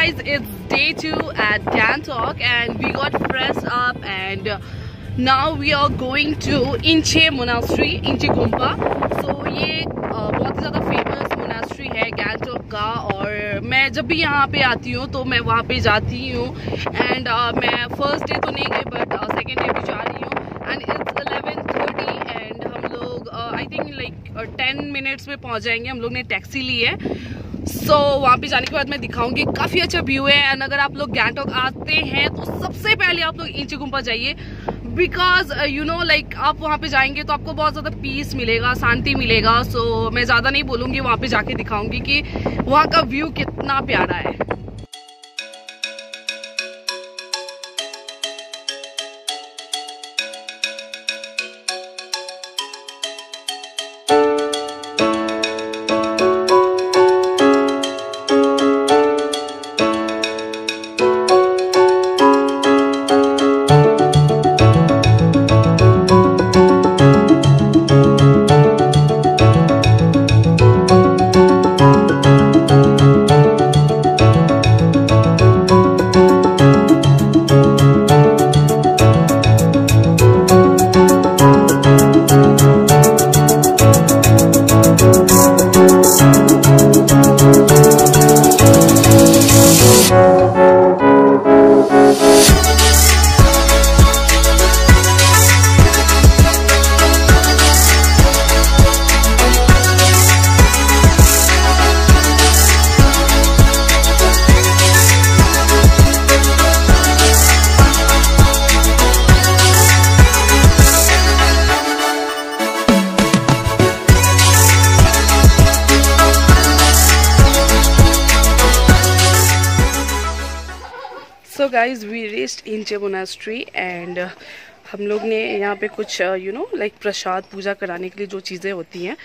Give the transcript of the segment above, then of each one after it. guys, it's day 2 at Gangtok and we got dressed up and now we are going to Enchey Monastery, Enchey Gumpa. So ये बहुत ज़्यादा famous monastery है Gangtok का और मैं जब भी यहाँ पे आती हूँ तो मैं वहाँ पे जाती हूँ and मैं first day तो नहीं गई but second day भी जा रही हूँ and it's 11:30 and हम लोग I think like 10 minutes में पहुँच जाएंगे. हम लोग ने टैक्सी ली है. So, वहाँ पे जाने के बाद मैं दिखाऊंगी. काफ़ी अच्छा व्यू है और अगर आप लोग गैंगटॉक आते हैं तो सबसे पहले आप लोग एंचेई गुम्पा जाइए बिकॉज यू नो लाइक आप वहाँ पे जाएंगे तो आपको बहुत ज़्यादा पीस मिलेगा, शांति मिलेगा. सो मैं ज़्यादा नहीं बोलूँगी, वहाँ पे जाके दिखाऊंगी कि वहाँ का व्यू कितना प्यारा है. So guys, we reached Enchey Monastery and हम लोग ने यहाँ पे कुछ you know like प्रसाद पूजा कराने के लिए जो चीज़ें होती हैं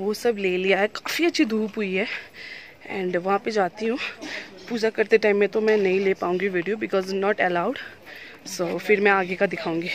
वो सब ले लिया है. काफ़ी अच्छी धूप हुई है and वहाँ पे जाती हूँ पूजा करते टाइम में तो मैं नहीं ले पाऊँगी video because not allowed. So फिर मैं आगे का दिखाऊँगी.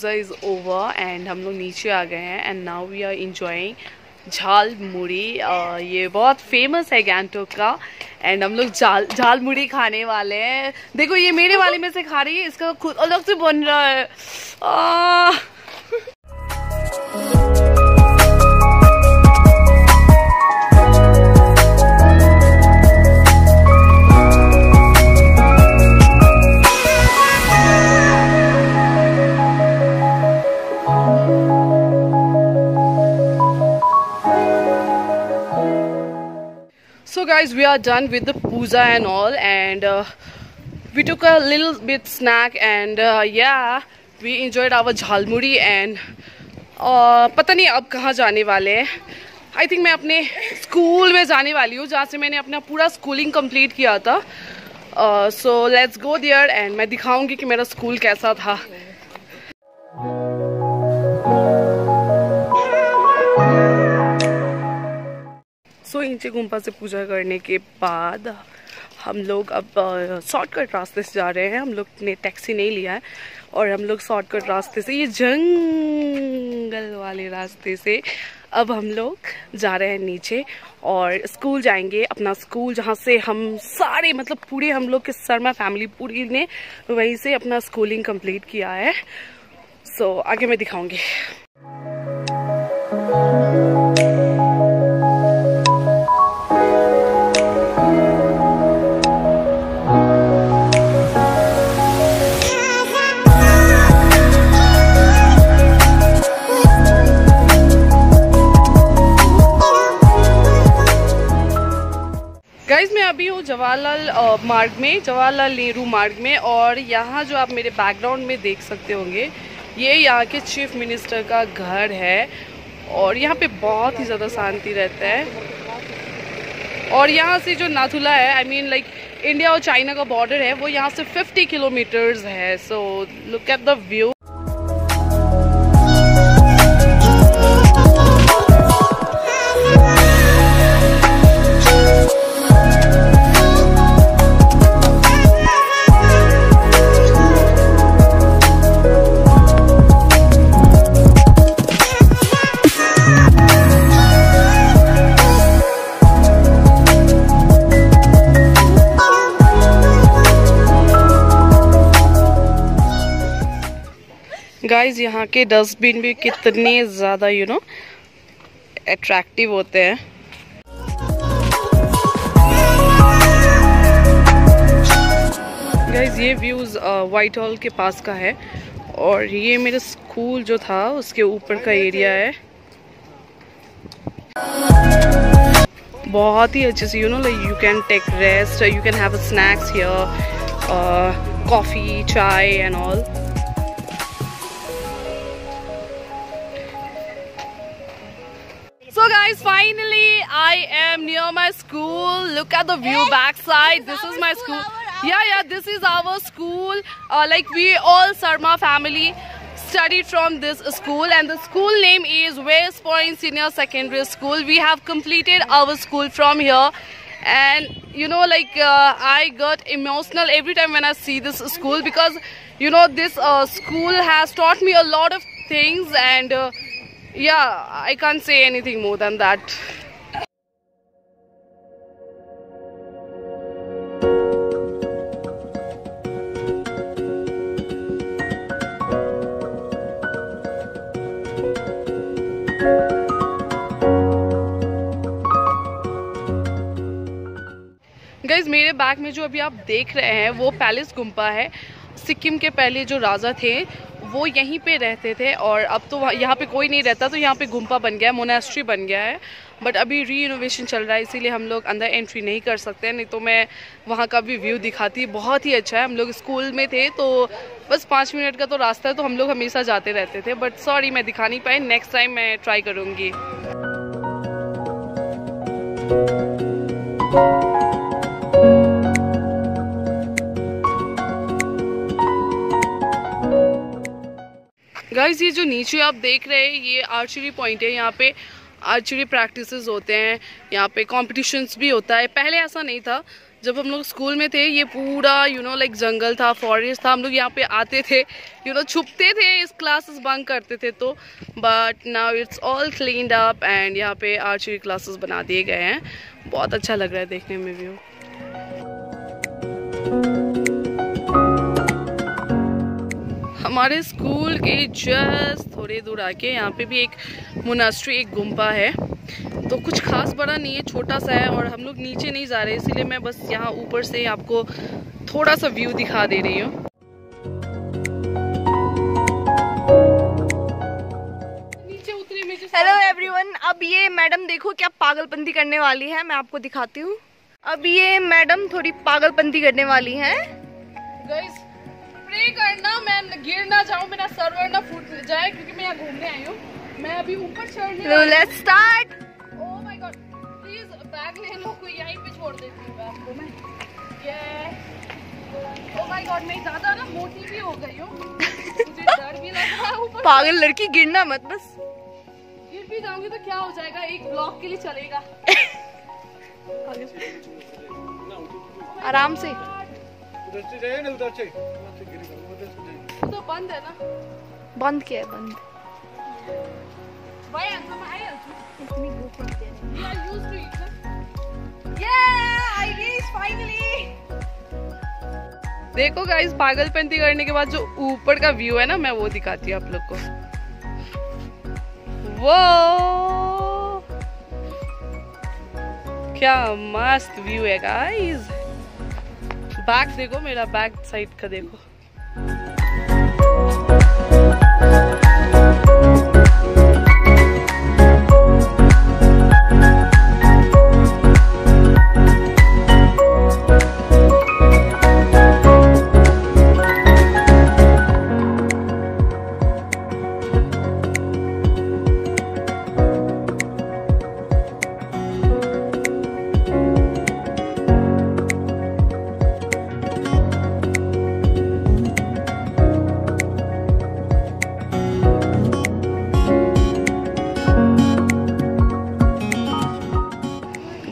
पूजा इज़ ओवर एंड हम लोग नीचे आ गए हैं and now we are enjoying jhal muri. ये बहुत फेमस है गैंगटोक का एंड हम लोग झाल मुड़ी खाने वाले हैं। देखो ये मेरे वाले में से खा रही है, इसका खुद अलग से बन रहा है। So guys, we are done with the puja and all, and we took a little bit snack and yeah, we enjoyed our jhal muri and पता नहीं अब कहाँ जाने वाले हैं। आई थिंक मैं अपने स्कूल में जाने वाली हूँ जहाँ से मैंने अपना पूरा स्कूलिंग कंप्लीट किया था। So let's go there and मैं दिखाऊँगी कि मेरा स्कूल कैसा था। सो एंचे गुम्पा से पूजा करने के बाद हम लोग अब शॉर्टकट रास्ते से जा रहे हैं। हम लोग ने टैक्सी नहीं लिया है और हम लोग शॉर्टकट रास्ते से, ये जंगल वाले रास्ते से अब हम लोग जा रहे हैं नीचे और स्कूल जाएंगे, अपना स्कूल, जहाँ से हम सारे मतलब पूरे हम लोग के शर्मा फैमिली पूरी ने वहीं से अपना स्कूलिंग कंप्लीट किया है। सो आगे मैं दिखाऊँगी। अभी हूँ जवाहरलाल मार्ग में, जवाहरलाल नेहरू मार्ग में, और यहाँ जो आप मेरे बैकग्राउंड में देख सकते होंगे ये यहाँ के चीफ मिनिस्टर का घर है और यहाँ पे बहुत ही ज़्यादा शांति रहता है। और यहाँ से जो नाथुला है, आई मीन लाइक इंडिया और चाइना का बॉर्डर है, वो यहाँ से 50 किलोमीटर्स है। So look at the view. Guys यहाँ के डस्टबिन भी कितने ज़्यादा यू नो अट्रैक्टिव होते हैं। गाइज ये व्यूज़ वाइट हॉल के पास का है और ये मेरा स्कूल जो था उसके ऊपर का एरिया है। बहुत ही अच्छे से you know like you can take rest, you can have snacks here, coffee, chai and all. So guys, finally I am near my school. Look at the view backside. This is my school. Yeah, this is our school. Like we all Sharma family studied from this school, and the school name is West Point Senior Secondary School. We have completed our school from here, and you know like I got emotional every time when I see this school because you know this school has taught me a lot of things and. Yeah, I can't say anything more than that. Guys, मेरे back में जो अभी आप देख रहे हैं वो palace गुम्पा है। सिक्किम के पहले जो राजा थे वो यहीं पे रहते थे और अब तो यहाँ पे कोई नहीं रहता, तो यहाँ पे गुम्पा बन गया है, मोनास्ट्री बन गया है। बट अभी री इनोवेशन चल रहा है इसीलिए हम लोग अंदर एंट्री नहीं कर सकते, नहीं तो मैं वहाँ का भी व्यू दिखाती। बहुत ही अच्छा है। हम लोग स्कूल में थे तो बस 5 मिनट का तो रास्ता है, तो हम लोग हमेशा जाते रहते थे। बट सॉरी मैं दिखा नहीं पाई, नेक्स्ट टाइम मैं ट्राई करूँगी। गाइज ये जो नीचे आप देख रहे हैं ये आर्चरी पॉइंट है। यहाँ पे आर्चरी प्रैक्टिसेस होते हैं, यहाँ पे कॉम्पिटिशन्स भी होता है। पहले ऐसा नहीं था, जब हम लोग स्कूल में थे ये पूरा लाइक जंगल था, फॉरेस्ट था। हम लोग यहाँ पे आते थे, छुपते थे, इस क्लासेस बंक करते थे तो। But now it's all cleaned up and यहाँ पे आर्चरी क्लासेस बना दिए गए हैं। बहुत अच्छा लग रहा है देखने में व्यू। हमारे स्कूल के जस्ट थोड़ी दूर आके यहाँ पे भी एक मोनास्ट्री, एक गुम्पा है, तो कुछ खास बड़ा नहीं है, छोटा सा है। और हम लोग नीचे नहीं जा रहे, इसीलिए मैं बस यहाँ ऊपर से आपको थोड़ा सा व्यू दिखा दे रही हूँ। हेलो एवरीवन, अब ये मैडम देखो क्या पागलपंती करने वाली है, मैं आपको दिखाती हूँ। अब ये मैडम थोड़ी पागलपंती करने वाली है। गाइस प्रे करना मैं गिर ना जाऊँ, मेरा सर वर ना फूट जाए, क्योंकि मैं यहाँ घूमने आई हूँ। मैं अभी ऊपर चढ़ने वाली हूँ। Let's start. Oh my God, please bag ले लो, कोई यहीं पे छोड़ देती हूँ बैग को मैं। ओह माय गॉड, मैं ज्यादा ना मोटी भी हो गई हूँ, मुझे डर भी लग रहा है। ऊपर पागल लड़की, गिरना मत, बस गिर भी जाऊंगी तो क्या हो जाएगा, एक ब्लॉक के लिए चलेगा। आराम से तो बंद है ना, बंद किया है, बंद। देखो गाइस, पागलपंती करने के बाद जो ऊपर का व्यू है ना, मैं वो दिखाती हूँ आप लोग को। वो क्या मस्त व्यू है गाइस। बैक देखो, मेरा बैक साइड का देखो।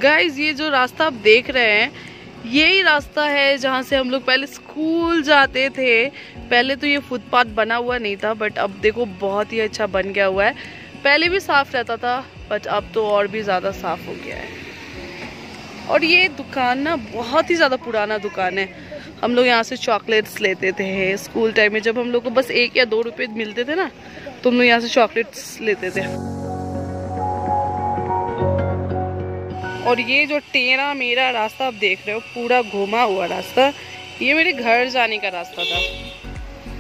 गाइस ये जो रास्ता आप देख रहे हैं, यही रास्ता है जहाँ से हम लोग पहले स्कूल जाते थे। पहले तो ये फुटपाथ बना हुआ नहीं था, बट अब देखो बहुत ही अच्छा बन गया हुआ है। पहले भी साफ रहता था, बट अब तो और भी ज़्यादा साफ हो गया है। और ये दुकान ना बहुत ही ज़्यादा पुराना दुकान है। हम लोग यहाँ से चॉकलेट्स लेते थे स्कूल टाइम में, जब हम लोग को बस 1 या 2 रुपये मिलते थे ना, तो हम लोग यहाँ से चॉकलेट्स लेते थे। और ये जो टेढ़ा मेरा रास्ता आप देख रहे हो, पूरा घुमा हुआ रास्ता, ये मेरे घर जाने का रास्ता था।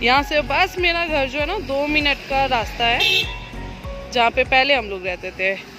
यहाँ से बस मेरा घर जो है ना 2 मिनट का रास्ता है, जहाँ पे पहले हम लोग रहते थे।